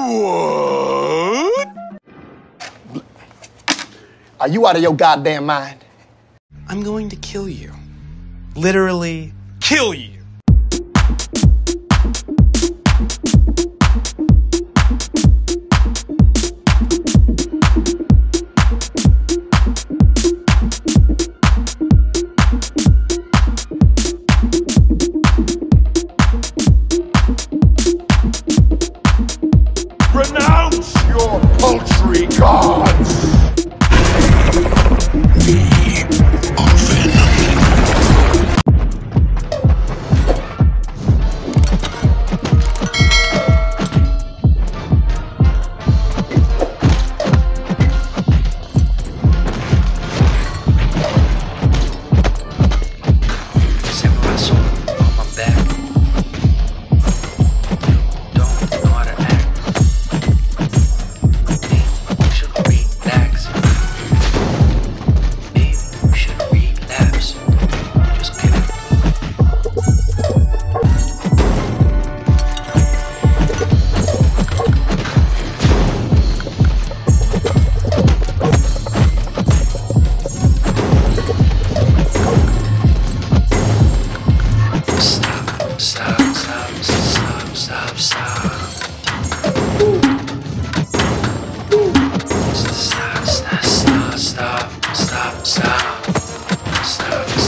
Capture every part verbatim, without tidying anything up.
What? Are you out of your goddamn mind? I'm going to kill you. Literally kill you. Renounce your paltry gods! We are venom. Sam Russell, on my back. Stop, stop, stop, stop,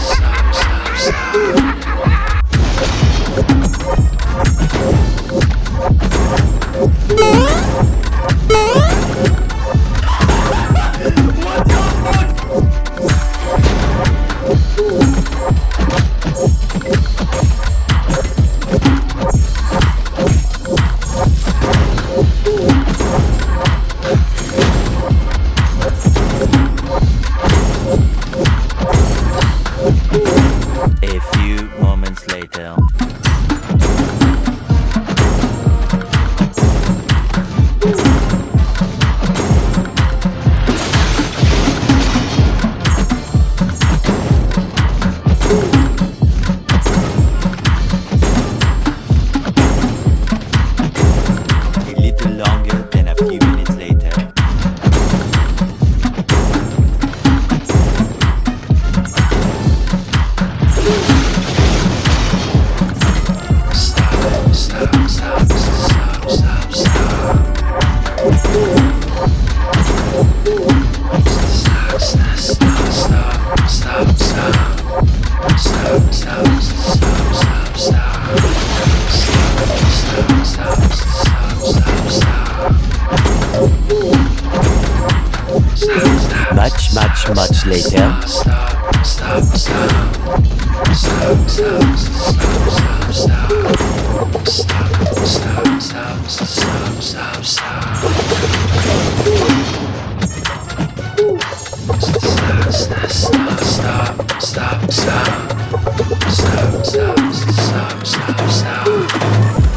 stop, stop, stop. Much, much, much later. Stop, stop, stop. Stop, stop, stop, stop. Stop, stop, stop, stop, stop, stop. Stop, stop, stop, stop.